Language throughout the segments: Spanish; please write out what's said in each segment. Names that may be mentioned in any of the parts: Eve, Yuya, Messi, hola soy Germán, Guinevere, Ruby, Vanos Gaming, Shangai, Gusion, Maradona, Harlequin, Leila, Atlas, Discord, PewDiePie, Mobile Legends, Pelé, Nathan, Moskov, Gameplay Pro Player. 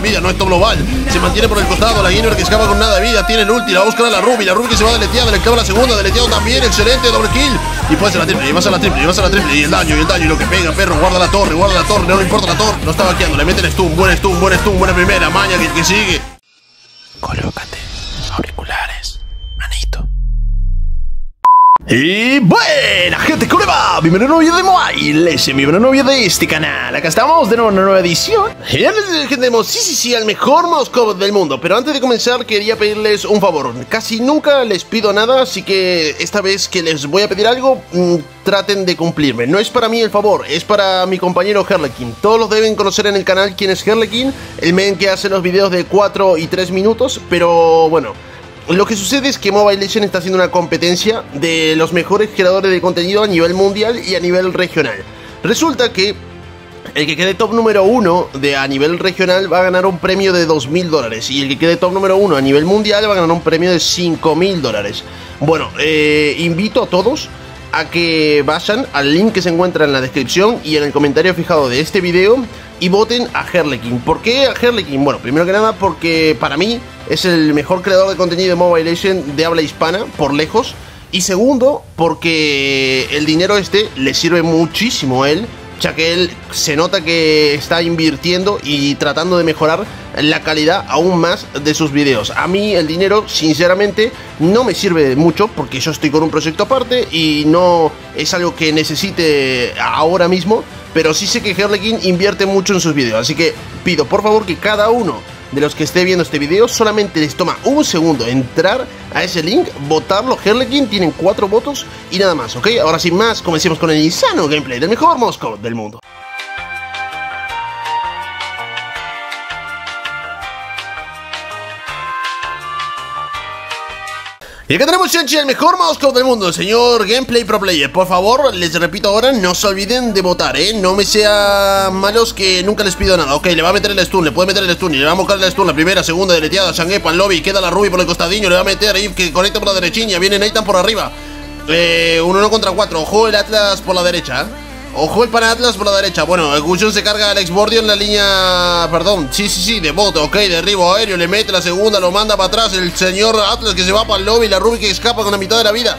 de vida, no es top global. Se mantiene por el costado, la Guinevere que escapa con nada de vida. Tiene el ulti, la va a buscar a la Ruby que se va deleteada, le escapa la segunda, deleteado también, excelente, doble kill. Y puede ser la triple, y vas a la triple, y vas a la triple. Y el daño, y el daño, y lo que pega, perro, guarda la torre, no le importa la torre. No está vaqueando, le meten stun, buen stun, buen stun, buena primera, maña que sigue. Colócate auriculares, manito. Y buena gente, ¿cómo va? Bienvenido a un nuevo video de Mobile Legends, bienvenido a un nuevo video de este canal. Acá estamos de nuevo en una nueva edición. Y antes que tenemos, sí, al mejor Moskov del mundo. Pero antes de comenzar quería pedirles un favor. Casi nunca les pido nada, así que esta vez que les voy a pedir algo, traten de cumplirme. No es para mí el favor, es para mi compañero Harlequin. Todos los deben conocer en el canal quién es Harlequin, el men que hace los videos de 4 y 3 minutos, pero bueno. Lo que sucede es que Mobile Legends está haciendo una competencia de los mejores creadores de contenido a nivel mundial y a nivel regional. Resulta que el que quede top número 1 a nivel regional va a ganar un premio de $2.000 y el que quede top número 1 a nivel mundial va a ganar un premio de $5.000. Bueno, invito a todos a que vayan al link que se encuentra en la descripción y en el comentario fijado de este video y voten a Harlequin. ¿Por qué a Harlequin? Bueno, primero que nada porque para mí es el mejor creador de contenido de Mobile Legends de habla hispana, por lejos. Y segundo, porque el dinero este le sirve muchísimo a él, ya que él se nota que está invirtiendo y tratando de mejorar la calidad aún más de sus videos. A mí el dinero, sinceramente, no me sirve mucho porque yo estoy con un proyecto aparte y no es algo que necesite ahora mismo, pero sí sé que Harlequin invierte mucho en sus videos. Así que pido por favor que cada uno de los que esté viendo este video solamente les toma un segundo entrar a ese link, votarlo. Harlequin tienen 4 votos y nada más, ¿ok? Ahora sin más, comencemos con el insano gameplay del mejor Moskov del mundo. Y acá tenemos, Shangai, el mejor Moskov del mundo, el señor Gameplay Pro Player. Por favor, les repito ahora, no se olviden de votar, no me sean malos que nunca les pido nada. Ok, le va a meter el stun, le puede meter el stun, y le va a buscar el stun, la primera, segunda, deleteada, Shangai para el lobby, queda la Ruby por el costadillo, le va a meter Eve que conecta por la derechiña, viene Nathan por arriba. 1 contra 4, ojo el Atlas por la derecha, ojo el pana Atlas por la derecha. Bueno, el Gusion se carga al exbordio en la línea, perdón, sí, de bot. Ok, derribo aéreo, le mete la segunda, lo manda para atrás. El señor Atlas que se va para el lobby, la Ruby que escapa con la mitad de la vida.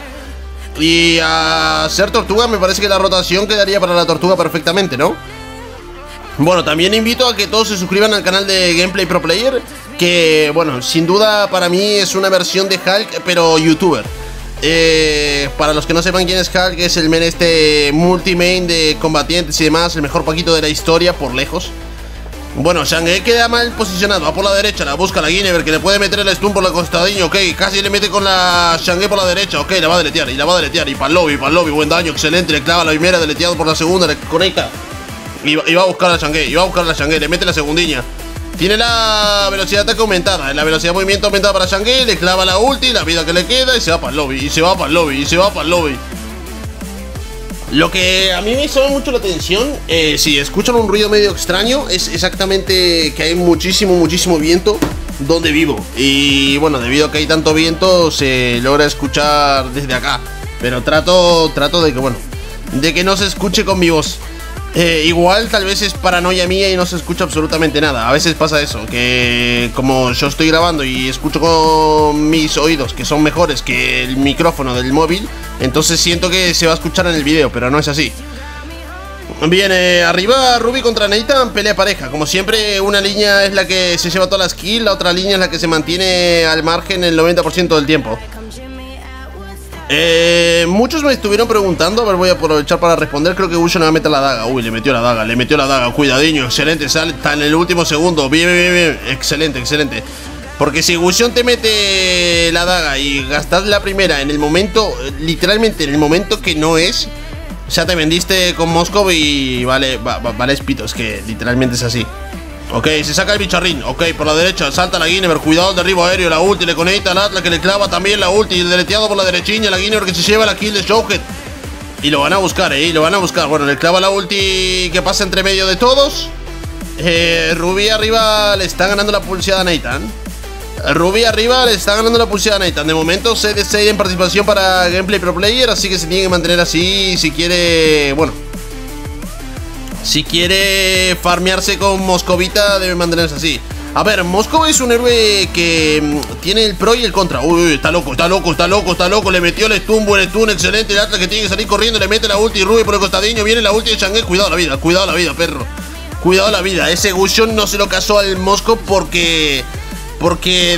Y a ser tortuga, me parece que la rotación quedaría para la tortuga perfectamente, ¿no? Bueno, también invito a que todos se suscriban al canal de Gameplay Pro Player, que, bueno, sin duda para mí es una versión de Hulk, pero youtuber. Para los que no sepan quién es Hulk, es el men este multi-main de combatientes y demás, el mejor paquito de la historia, por lejos. Bueno, Shangai queda mal posicionado, va por la derecha, la busca la Guinevere, que le puede meter el stun por el costadillo, ok, casi le mete con la Shangai por la derecha, ok, la va a deletear, y para el lobby, buen daño, excelente, le clava la primera, deleteado por la segunda, le conecta, y va a buscar a Shangai, le mete la segundilla. Tiene la velocidad de ataque aumentada, la velocidad de movimiento aumentada para Shangai, le clava la ulti, la vida que le queda y se va para el lobby, Lo que a mí me llama mucho la atención, si escuchan un ruido medio extraño, es exactamente que hay muchísimo viento donde vivo. Y bueno, debido a que hay tanto viento, se logra escuchar desde acá, pero trato de que, bueno, de que no se escuche con mi voz. Igual tal vez es paranoia mía y no se escucha absolutamente nada. A veces pasa eso, que como yo estoy grabando y escucho con mis oídos, que son mejores que el micrófono del móvil, entonces siento que se va a escuchar en el video, pero no es así. Bien, arriba Ruby contra Nathan, pelea pareja. Como siempre, una línea es la que se lleva todas las kills, la otra línea es la que se mantiene al margen el 90% del tiempo. Muchos me estuvieron preguntando, a ver, voy a aprovechar para responder. Creo que Gusion le va a meter la daga. Uy, le metió la daga, cuidadiño, excelente, sale en el último segundo, bien, excelente. Porque si Gusion te mete la daga y gastas la primera en el momento, literalmente en el momento que no es, ya te vendiste con Moskov y vale espito, es que literalmente es así. Ok, se saca el bicharrín, ok, por la derecha, salta la Guinevere, cuidado el derribo aéreo, la ulti, le conecta al Atlas que le clava también la ulti, y el deleteado por la derechiña, la Guinevere que se lleva la kill de Showhead. Y lo van a buscar, bueno, le clava la ulti que pasa entre medio de todos. Ruby arriba le está ganando la pulseada a Nathan. De momento 6 de 6 en participación para Gameplay Pro Player, así que se tiene que mantener así si quiere, bueno. Si quiere farmearse con Moscovita debe mantenerse así. A ver, Moskov es un héroe que tiene el pro y el contra. Uy, está loco. Le metió el stun, buen stun, excelente. El Atlas que tiene que salir corriendo, le mete la ulti. Ruby por el costadinho, viene la ulti de Shangai. Cuidado la vida, perro. Cuidado la vida. Ese Gusion no se lo casó al Moskov porque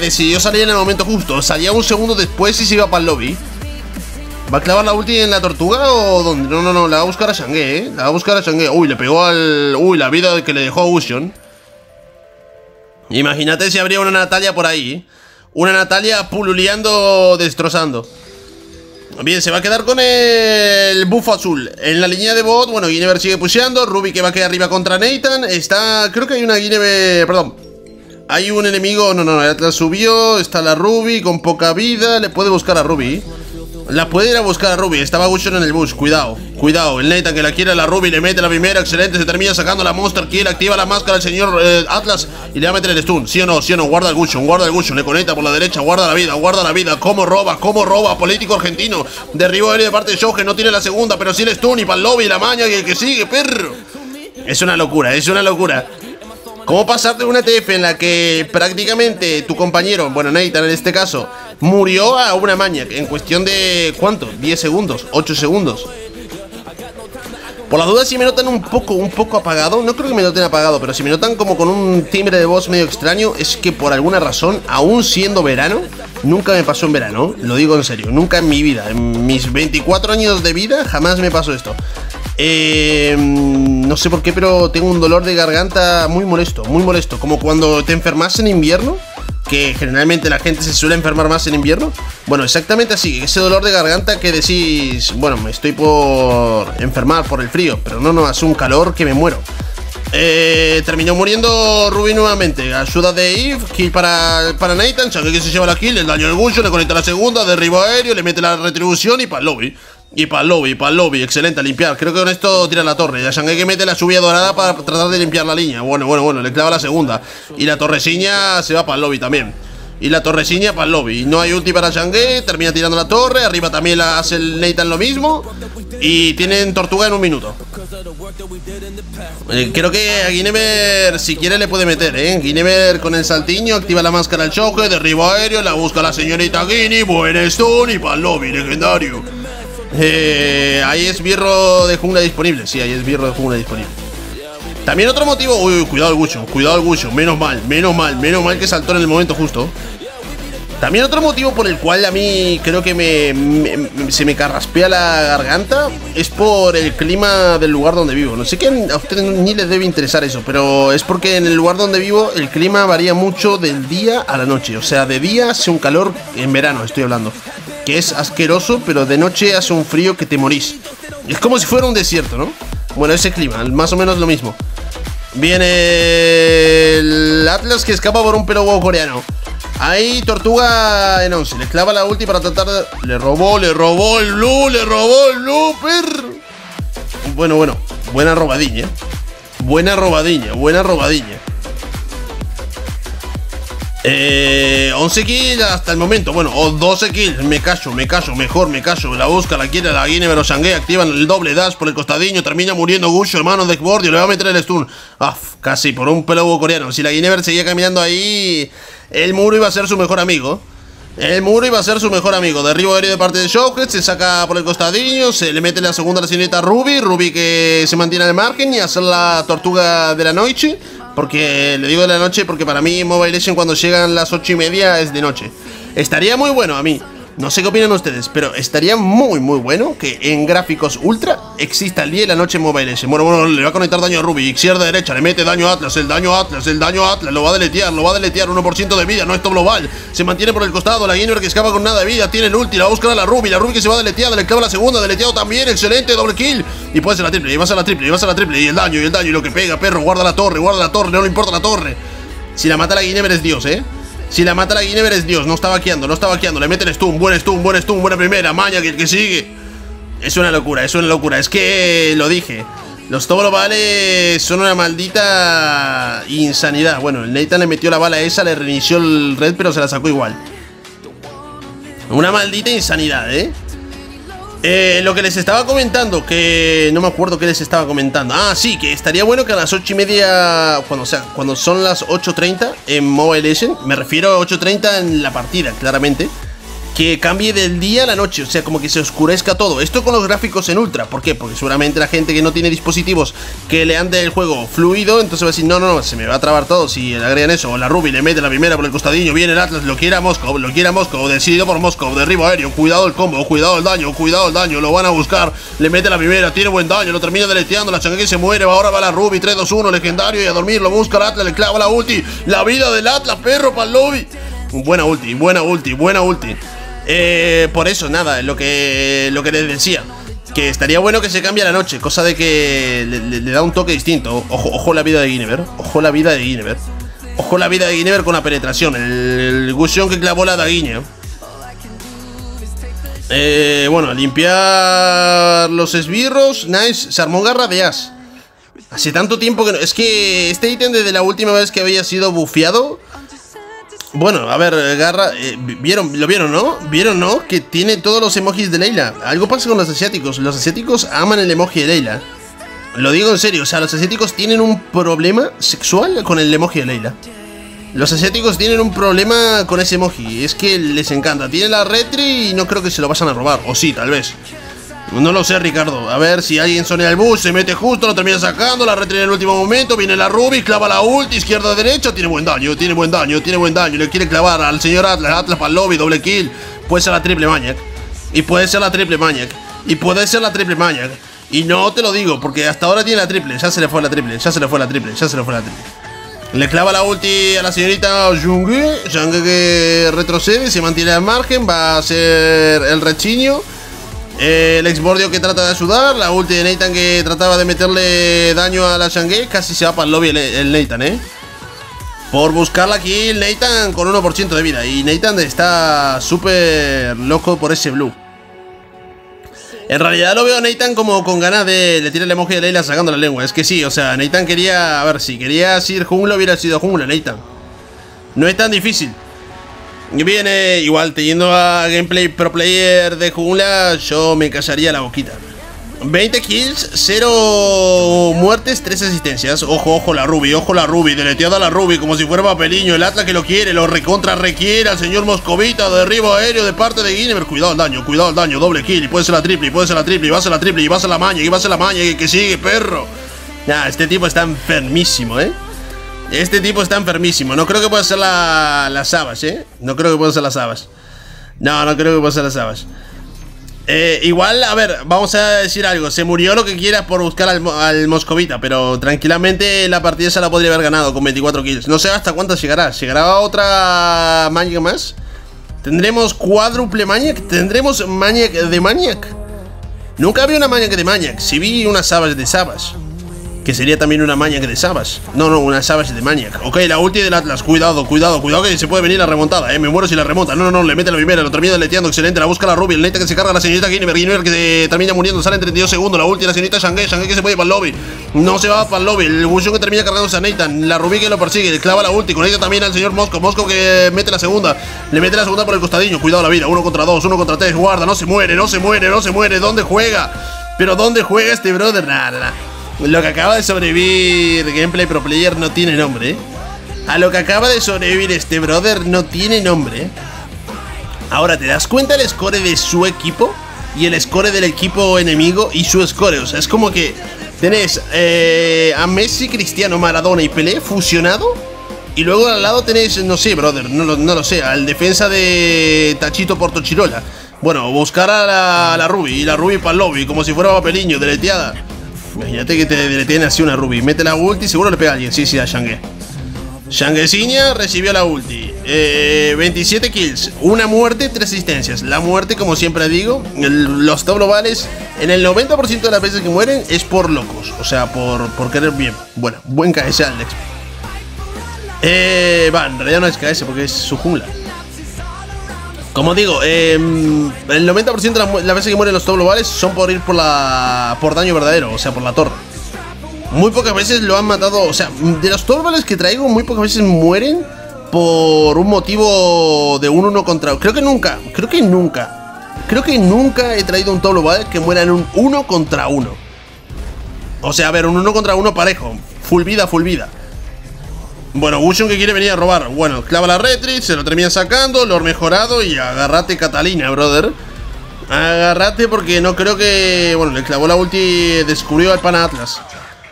decidió salir en el momento justo. Salía un segundo después y se iba para el lobby. ¿Va a clavar la ulti en la tortuga o dónde? No, no, no, la va a buscar a Shangai, ¿eh? La va a buscar a Shangai. Uy, le pegó al... Uy, la vida que le dejó a Gusion. Imagínate si habría una Natalia por ahí. Una Natalia pululeando, destrozando. Bien, se va a quedar con el buffo azul. En la línea de bot, bueno, Guinevere sigue pusheando. Ruby que va a quedar arriba contra Nathan. Está... creo que hay una Guinevere... perdón. Hay un enemigo... no, no, no, Atlas subió. Está la Ruby con poca vida. Le puede buscar a Ruby. La puede ir a buscar a Ruby, estaba Gusion en el bush. Cuidado, cuidado, el Nathan que la quiere a la Ruby. Le mete la primera, excelente, se termina sacando la Monster Kill. Activa la máscara el señor Atlas y le va a meter el stun, sí o no, sí o no. Guarda el Gusion, guarda el Gusion, le conecta por la derecha. Guarda la vida, guarda la vida, cómo roba. Político argentino, derribó de parte de Show, que no tiene la segunda, pero sí el stun. Y para el lobby, la maña y el que sigue, perro. Es una locura, es una locura. ¿Cómo pasarte una TF en la que prácticamente tu compañero, bueno, Nathan en este caso, murió a una maña en cuestión de, ¿cuánto? 10 segundos, 8 segundos. Por las dudas, si me notan un poco apagado, no creo que me noten apagado, pero si me notan como con un timbre de voz medio extraño, es que por alguna razón, aún siendo verano, nunca me pasó en verano, lo digo en serio, nunca en mi vida, en mis 24 años de vida, jamás me pasó esto. No sé por qué, pero tengo un dolor de garganta muy molesto, como cuando te enfermas en invierno, que generalmente la gente se suele enfermar más en invierno. Bueno, exactamente así, ese dolor de garganta que decís, bueno, me estoy por enfermar por el frío, pero no, no, hace un calor que me muero. Terminó muriendo Ruby nuevamente. Ayuda de Eve, kill para Nathan. Shangai que se lleva la kill, el daño del Gusion, le conecta la segunda, derribo aéreo, le mete la retribución y para lobby. Y para el lobby, excelente, a limpiar. Creo que con esto tira la torre. Ya Shangai que mete la subida dorada para tratar de limpiar la línea. Bueno, le clava la segunda. Y la torreciña se va para el lobby también. No hay ulti para Shangai, termina tirando la torre. Arriba también la hace el Nathan lo mismo. Y tienen tortuga en un minuto. Creo que a Guinevere, si quiere, le puede meter, ¿eh? Guinevere con el saltiño, activa la máscara al choque, derribo aéreo, la busca la señorita Guinevere. Buen stun y para el lobby, legendario. Ahí es birro de jungla disponible. Sí, ahí es birro de jungla disponible. También otro motivo. Uy, cuidado el Gusion. Menos mal que saltó en el momento justo. También otro motivo por el cual a mí creo que se me carraspea la garganta es por el clima del lugar donde vivo. No sé que a ustedes ni les debe interesar eso, pero es porque en el lugar donde vivo el clima varía mucho del día a la noche. O sea, de día hace un calor, en verano estoy hablando, que es asqueroso, pero de noche hace un frío que te morís. Es como si fuera un desierto, ¿no? Bueno, ese clima, más o menos lo mismo. Viene el Atlas que escapa por un pelo coreano. Ahí tortuga en 11, le clava la ulti para tratar de... Le robó el blue, perro. Bueno, buena robadilla. 11 kills hasta el momento, bueno, o 12 kills, me callo, la busca, la quiere, la Guinevere o Shangai, activan el doble dash por el costadinho, termina muriendo Gusion, hermano de Bordio, le va a meter el stun, casi por un pelo coreano. Si la Guinevere seguía caminando ahí, el muro iba a ser su mejor amigo. Derribo aéreo de parte de Showhead, se saca por el costadillo, se le mete la segunda a la señorita Ruby. Ruby que se mantiene al margen y hace la tortuga de la noche. Porque, le digo de la noche porque para mí Mobile Legends cuando llegan las 8:30 es de noche. Estaría muy bueno a mí, no sé qué opinan ustedes, pero estaría muy bueno que en gráficos ultra exista el día y la noche en Mobile Legends. Bueno, le va a conectar daño a Ruby, izquierda, derecha, le mete daño a Atlas, el daño a Atlas, lo va a deletear, 1% de vida, no es top global, se mantiene por el costado, la Guinevere que escapa con nada de vida, tiene el ulti, la va a buscar a la Ruby que se va deleteada, le clava la segunda, deleteado también, excelente, doble kill, y puede ser la triple, y va a ser la triple, y el daño, y lo que pega, perro, guarda la torre, no le importa la torre, si la mata la Guinevere es Dios, no está vaqueando, le meten stun, buen stun, buena primera, maña que el que sigue. Es una locura, es que lo dije. Los top globales son una maldita insanidad. Bueno, el Nathan le metió la bala esa, le reinició el red, pero se la sacó igual. Una maldita insanidad, Lo que les estaba comentando, que no me acuerdo qué les estaba comentando. Ah, sí, que estaría bueno que a las 8:30, cuando son las 8:30 en Mobile Legends, me refiero a 8:30 en la partida, claramente, que cambie del día a la noche, o sea, como que se oscurezca todo. Esto con los gráficos en ultra, ¿por qué? Porque seguramente la gente que no tiene dispositivos que le ande el juego fluido, entonces va a decir, no, no, no, se me va a trabar todo si le agregan eso. O la Ruby le mete la primera por el costadillo, viene el Atlas, lo quiere a Moskov, decidido por Moskov, derribo aéreo, cuidado el combo, cuidado el daño, lo van a buscar, le mete la primera, tiene buen daño, lo termina deleteando, la Shangai se muere, ahora va la Ruby, 3, 2, 1, legendario, y a dormir, lo busca el Atlas, le clava la ulti, la vida del Atlas, perro, para el lobby. Buena ulti. Por eso, nada, lo que les decía, que estaría bueno que se cambie a la noche, cosa de que le da un toque distinto. Ojo la vida de Guinevere, con la penetración, el Gusion que clavó la daguiña. Bueno, limpiar los esbirros, nice, se armó garra de as. Hace tanto tiempo que no, es que este ítem desde la última vez que había sido bufeado. Bueno, a ver, garra, ¿lo vieron, no? Que tiene todos los emojis de Leila. Algo pasa con los asiáticos aman el emoji de Leila. Lo digo en serio, o sea, los asiáticos tienen un problema sexual con el emoji de Leila. Los asiáticos tienen un problema con ese emoji, es que les encanta. Tiene la retri y no creo que se lo vayan a robar, o sí, tal vez. No lo sé, Ricardo. A ver si alguien sonea el bus, se mete justo, lo termina sacando, la retiene en el último momento, viene la Ruby, clava la ulti, izquierda, derecha, tiene buen daño, le quiere clavar al señor Atlas para el lobby, doble kill. Puede ser la triple Maniac. Y no te lo digo, porque hasta ahora tiene la triple, ya se le fue la triple. Le clava la ulti a la señorita Shangai, que retrocede, se mantiene al margen, va a hacer el rechiño. El exbordio que trata de ayudar, la ulti de Nathan que trataba de meterle daño a la Shangai, casi se va para el lobby el Nathan, por buscarla aquí el Nathan con 1% de vida. Y Nathan está súper loco por ese blue. En realidad lo veo a Nathan como con ganas de... Le tira el emoji de Leila sacando la lengua. Es que sí, o sea, Nathan quería... A ver, si querías ir jungla, hubiera sido jungla, Nathan. No es tan difícil. Viene igual, teniendo a Gameplay Pro Player de jungla, yo me callaría la boquita. 20 kills, 0 muertes, 3 asistencias. Ojo la Ruby, deleteada la Ruby como si fuera papeliño. El Atlas que lo quiere, lo recontra requiere al señor Moscovita. Derribo aéreo de parte de Guinevere. Cuidado el daño, doble kill, puede ser la triple, y va a ser la maña, que sigue, perro. Nah, este tipo está enfermísimo, no creo que pueda ser las habas, No creo que pueda ser las habas. Igual, a ver, vamos a decir algo. Se murió lo que quieras por buscar al Moscovita, pero tranquilamente la partida se la podría haber ganado con 24 kills. No sé hasta cuántas llegará. ¿Llegará otra Maniac más? ¿Tendremos cuádruple Maniac? ¿Tendremos Maniac de Maniac? Nunca vi una Maniac de Maniac. Sí vi unas habas de sabas, que sería también una Maniac de Savage. No, una Savage de Maniac. Ok, la ulti del Atlas. Cuidado, que se puede venir la remontada. Me muero si la remonta. No, le mete la primera. Lo termina deleteando. Excelente. La busca la Ruby. El Nathan que se carga a la señorita Guinevere, que se termina muriendo. Sale en 32 segundos. La ulti de la señorita Shangai. Shangai que se puede ir para el lobby. No se va para el lobby. El Gusion que termina cargándose a Nathan. La Ruby que lo persigue. Le clava la ulti. Con ella también al señor Moskov. Moskov que mete la segunda. Le mete la segunda por el costadillo. Cuidado la vida. 1 contra 2, 1 contra 3. Guarda. No se muere. ¿Dónde juega? Pero ¿dónde juega este brother? Nada. Lo que acaba de sobrevivir Gameplay Pro Player no tiene nombre, A lo que acaba de sobrevivir este brother no tiene nombre. Ahora, ¿te das cuenta el score de su equipo? Y el score del equipo enemigo y su score. O sea, es como que tenés a Messi, Cristiano, Maradona y Pelé fusionado. Y luego al lado tenés, no sé, brother, no lo sé, al defensa de Tachito Portochirola. Bueno, buscar a la Ruby, y la Ruby para el lobby, como si fuera papeliño, deleteada. Imagínate que te detiene así una Ruby. Mete la ulti, seguro le pega a alguien. Sí, a Shangai. Shangaisiña recibió la ulti. 27 kills, 1 muerte, 3 asistencias. La muerte, como siempre digo, los top globales, en el 90% de las veces que mueren es por locos. O sea, por querer bien. Bueno, buen KS Alex. Va, en realidad no es KS porque es su jungla. Como digo, el 90% de las veces que mueren los top globales son por ir por daño verdadero, o sea, por la torre. Muy pocas veces lo han matado, o sea, de los top globales que traigo, muy pocas veces mueren por un motivo de un 1 contra... Creo que nunca Creo que nunca he traído un top global que muera en un 1 contra 1. O sea, a ver, un 1 contra 1 parejo. Full vida, full vida. Bueno, Gusion que quiere venir a robar. Bueno, clava la retri, se lo termina sacando, lo mejorado y agárrate, Catalina, brother. Agárrate porque no creo que... Bueno, le clavó la ulti, descubrió al pana Atlas.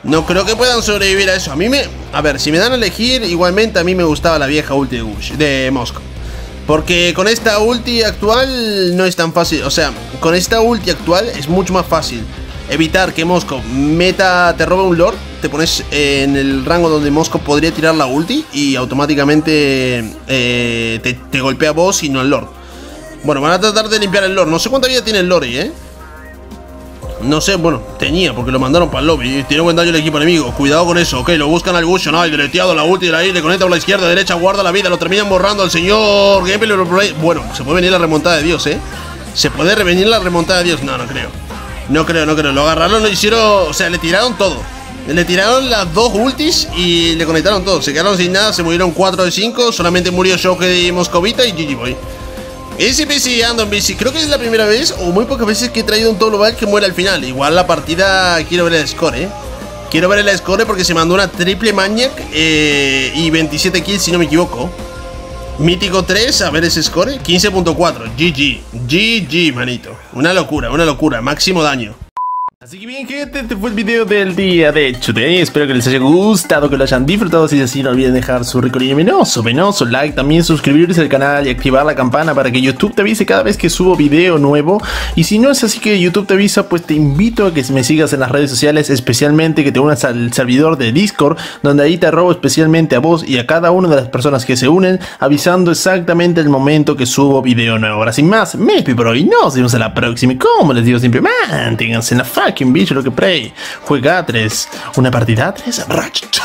No creo que puedan sobrevivir a eso. A mí me... A ver, si me dan a elegir, igualmente a mí me gustaba la vieja ulti de Moskov. Porque con esta ulti actual no es tan fácil. O sea, con esta ulti actual es mucho más fácil evitar que Moskov meta, te roba un lord, te pones en el rango donde Moskov podría tirar la ulti y automáticamente te golpea vos y no al lord. Bueno, van a tratar de limpiar el lord. No sé cuánta vida tiene el lord ahí, No sé, bueno, tenía porque lo mandaron para el lobby. Tiene buen daño el equipo enemigo, cuidado con eso. Ok, lo buscan al Gusion, ay, deleteado la ulti de ahí, le conecta por la izquierda, derecha, guarda la vida, lo terminan borrando al señor Gameplay Pro Player. Bueno, se puede venir la remontada de Dios, Se puede revenir la remontada de Dios. No, no creo. No creo, lo agarraron, lo hicieron, o sea, le tiraron todo. Le tiraron las dos ultis y le conectaron todo, se quedaron sin nada, se murieron 4 de 5, solamente murió Shohei de Moscovita y GG Boy. Ese PC ando en bici, creo que es la primera vez o muy pocas veces que he traído un top global que muera al final. Igual la partida, quiero ver el score, Quiero ver el score porque se mandó una triple maniac y 27 kills si no me equivoco. Mítico 3, a ver ese score, 15.4, GG, manito. Una locura, máximo daño. Así que bien, gente, este fue el video del día de Today. Espero que les haya gustado, que lo hayan disfrutado. Si es así, no olviden dejar su rico y venoso like, también suscribirse al canal y activar la campana para que YouTube te avise cada vez que subo video nuevo. Y si no es así que YouTube te avisa, pues te invito a que me sigas en las redes sociales, especialmente que te unas al servidor de Discord, donde ahí te robo especialmente a vos y a cada una de las personas que se unen, avisando exactamente el momento que subo video nuevo. Ahora sin más, me pipro y nos vemos a la próxima. Y como les digo siempre, manténganse en la fac. Quien bicho lo que play, juega 3, una partida 3, ratchet.